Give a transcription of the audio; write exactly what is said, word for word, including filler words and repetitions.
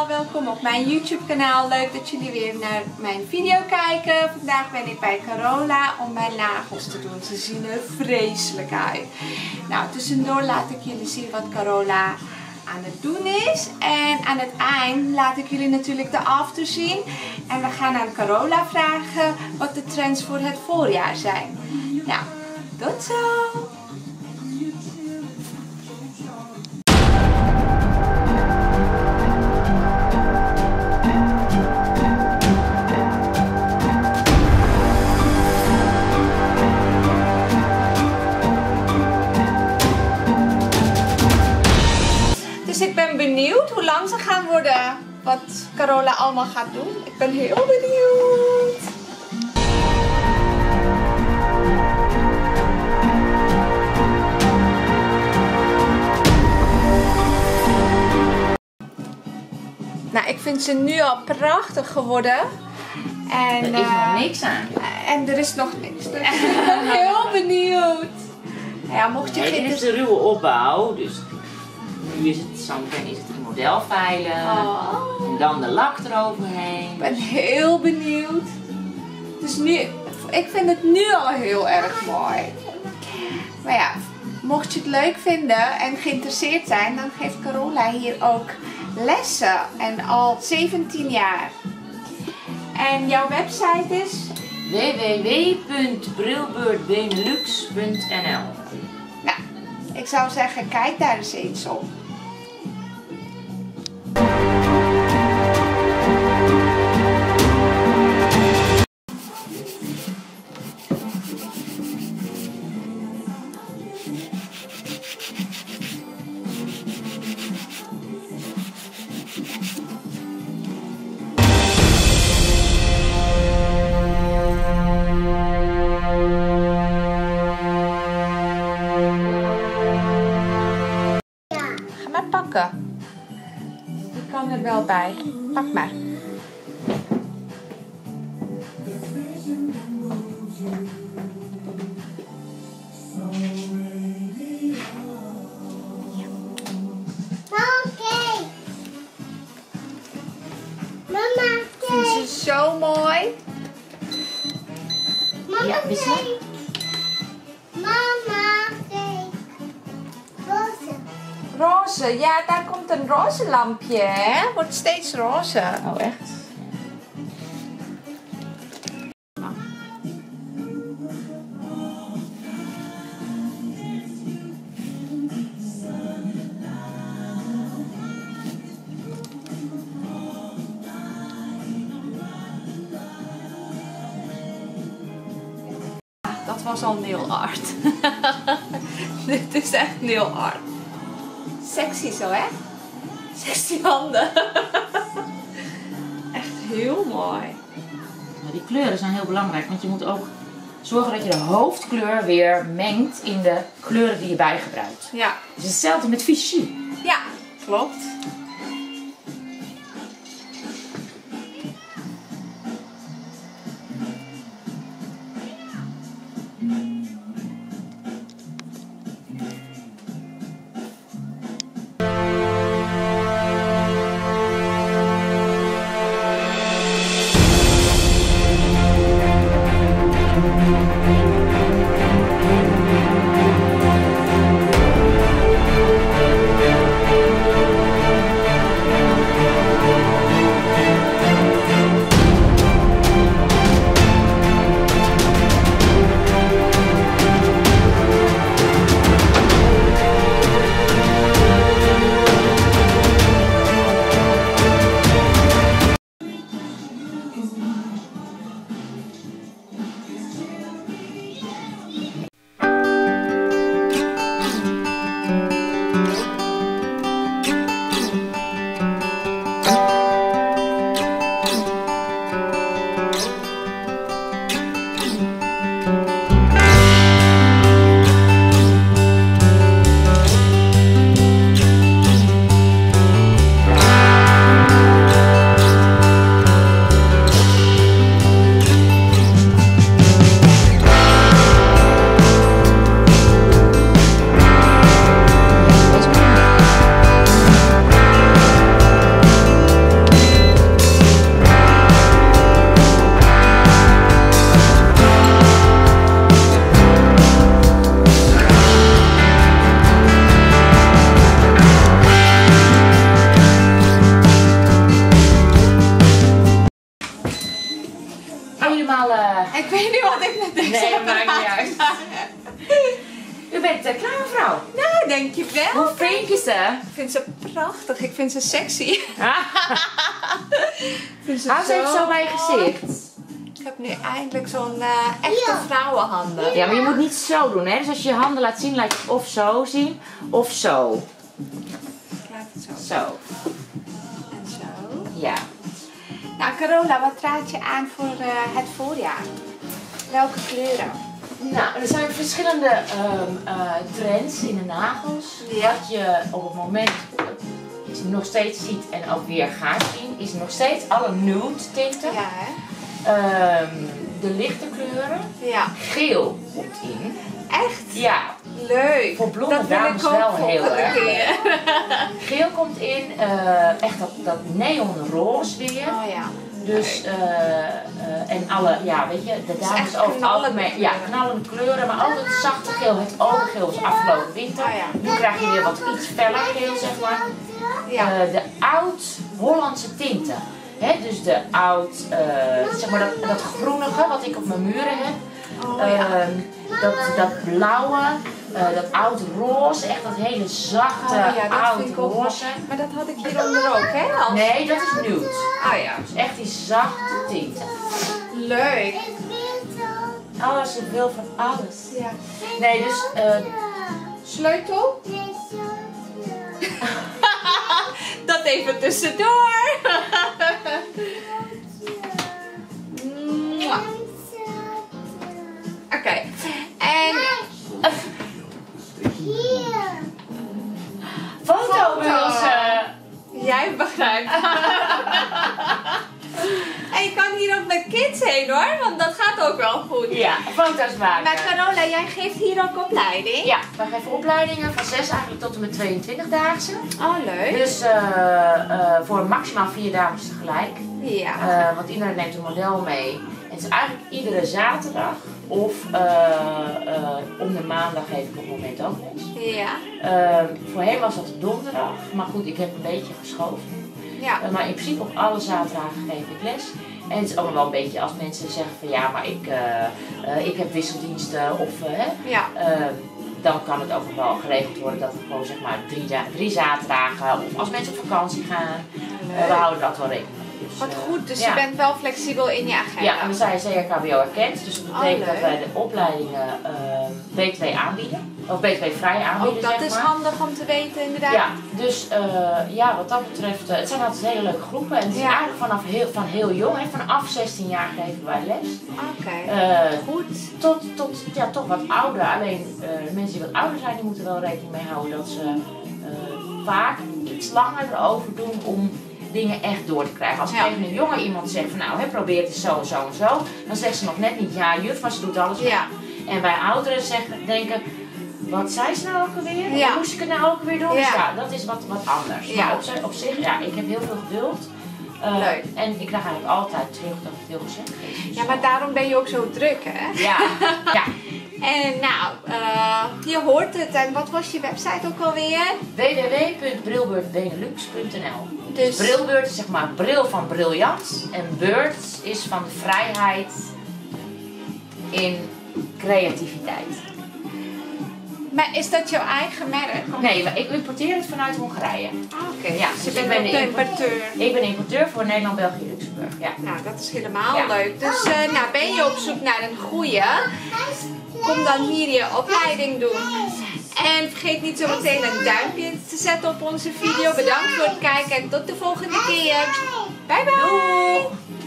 allemaal, welkom op mijn YouTube kanaal. Leuk dat jullie weer naar mijn video kijken. Vandaag ben ik bij Carola om mijn nagels te doen. Ze zien er vreselijk uit. Nou, tussendoor laat ik jullie zien wat Carola aan het doen is. En aan het eind laat ik jullie natuurlijk de after zien. En we gaan aan Carola vragen wat de trends voor het voorjaar zijn. Nou, tot zo! Dus ik ben benieuwd hoe lang ze gaan worden, wat Carola allemaal gaat doen. Ik ben heel benieuwd. Nou, ik vind ze nu al prachtig geworden. En, er is uh, nog niks aan. En er is nog niks. Dus ik ben heel benieuwd. Ja, mocht je... Hey, dit is de ruwe opbouw, dus... Nu is het, zo meteen is het een model veilen. Oh. En dan de lak eroverheen. Ik ben heel benieuwd. Dus nu, ik vind het nu al heel erg mooi. Maar ja, mocht je het leuk vinden en geïnteresseerd zijn, dan geeft Carola hier ook lessen. En al zeventien jaar. En jouw website is? w w w punt brillbird benelux punt n l. Nou, ik zou zeggen, kijk daar eens eens op. Pakken. Die kan er wel bij. Pak maar. Oké. Mama, kijk. Ze is zo mooi. Mama, ja, kijk. Roze, ja, daar komt een roze lampje, hè? Wordt steeds roze. Oh, echt? Ah, dat was al nail art. Dit is echt nail art. Sexy zo, hè? Sexy handen. Echt heel mooi. Ja, die kleuren zijn heel belangrijk, want je moet ook zorgen dat je de hoofdkleur weer mengt in de kleuren die je bijgebruikt. Ja. Dus hetzelfde met Vichy. Ja, klopt. Ik weet niet wat ik net deze nee, heb maakt niet uit. U bent er klaar, mevrouw? Nou, denk je wel. Hoe vind je ze? Ik vind ze prachtig. Ik vind ze sexy. Hou ze even zo bij je gezicht. Ik heb nu eindelijk zo'n uh, echte ja. vrouwenhanden. Ja, maar je moet niet zo doen, hè. Dus als je je handen laat zien, laat je het of zo zien, of zo. Ik laat het zo. Zo. En zo. Ja. Nou, Carola, wat raad je aan voor uh, het voorjaar? Welke kleuren? Nou, er zijn verschillende um, uh, trends in de nagels. Ja. Wat je op het moment nog steeds ziet en ook weer gaat zien, is nog steeds alle nude tinten. Ja, hè? Um, de lichte kleuren. Ja. Geel komt in. Echt? Ja. Leuk. Voor blonde dames wel heel erg. Geel komt in. Uh, echt dat, dat neonroze weer. Oh ja. Dus uh, uh, en alle, ja, weet je, de dames ook knallende, ja, knallende kleuren, maar ook het zachte geel, het ooggeel is afgelopen winter. Oh ja. Nu krijg je weer wat iets feller geel, zeg maar. Ja. Uh, de oud-Hollandse tinten. He, dus de oud, uh, zeg maar dat, dat groenige wat ik op mijn muren heb, oh, uh, ja. dat, dat blauwe, uh, dat oud roze, echt dat hele zachte oh, ja, oud roze. Maar dat had ik hieronder ook, hè? Als... Nee, dat is nude. Oh ja. Dus echt die zachte tinten. Leuk. Alles, ik wil van alles. Ja. Nee, dus... Uh... Sleutel? Dat even tussendoor. Oké. Okay. En... Hier. Foto wil ze. Jij begrijpt. En je kan hier ook met kids heen hoor, want dat gaat ook wel goed. Ja, foto's maken. Maar Carola, jij geeft hier ook opleiding? Ja, wij geven opleidingen van zes eigenlijk tot en met tweeëntwintig daagse. Oh, leuk. Dus uh, uh, voor maximaal vier dames tegelijk. Ja. Uh, want iedereen neemt een model mee. En het is eigenlijk iedere zaterdag of uh, uh, om de maandag geef ik op het moment ook les. Ja. Uh, voorheen was dat donderdag, maar goed, ik heb een beetje geschoven. Ja. Maar in principe op alle zaterdagen geef ik les. En het is allemaal wel een beetje als mensen zeggen van ja, maar ik, uh, uh, ik heb wisseldiensten of uh, hè, ja. uh, dan kan het ook wel geregeld worden dat we gewoon zeg maar drie, drie zaterdagen of als mensen op vakantie gaan, uh, we houden dat wel rekening mee. Dus, wat goed, dus ja. je bent wel flexibel in je agenda. Ja, en we zijn C R K B O erkend, dus dat betekent oh, dat wij de opleidingen uh, B twee aanbieden. Of B twee vrij aanbieden. Ook dat zeg maar. Is handig om te weten inderdaad. Ja, dus uh, ja, wat dat betreft, uh, het zijn altijd hele leuke groepen. En het ja. is eigenlijk vanaf heel, van heel jong, hè, vanaf zestien jaar geven wij les. Oké, okay. uh, goed. Tot, tot ja, toch wat ouder. Alleen uh, mensen die wat ouder zijn, die moeten wel rekening mee houden dat ze uh, vaak iets langer erover doen om dingen echt door te krijgen. Als ja. tegen een jonge iemand zegt van nou, hè, probeer het zo en zo en zo. Dan zegt ze nog net niet ja juf, maar ze doet alles ja. mee. En wij ouderen zeggen, denken... Wat zei ze nou ook weer? Ja. Moest ik het nou ook weer doen? Ja, dus ja dat is wat, wat anders. Ja. Maar op, op zich, ja, ik heb heel veel geduld. Uh, Leuk. En ik krijg eigenlijk altijd terug dat het heel gezegd is. Dus ja, maar daarom ben je ook zo druk, hè? Ja. ja. En nou, uh, je hoort het. En wat was je website ook alweer? w w w punt brillbird benelux punt n l. Dus Brillbird is zeg maar bril van briljant. En bird is van de vrijheid in creativiteit. Maar is dat jouw eigen merk? Of? Nee, ik importeer het vanuit Hongarije. Ah, oké. Okay. Ja, dus dus ik ben de importeur. Ik ben importeur voor Nederland, België, Luxemburg. Ja. Nou, dat is helemaal ja. leuk. Dus uh, nou, ben je op zoek naar een goeie? Kom dan hier je opleiding doen. En vergeet niet zo meteen een duimpje te zetten op onze video. Bedankt voor het kijken en tot de volgende keer. Bye bye! Doei.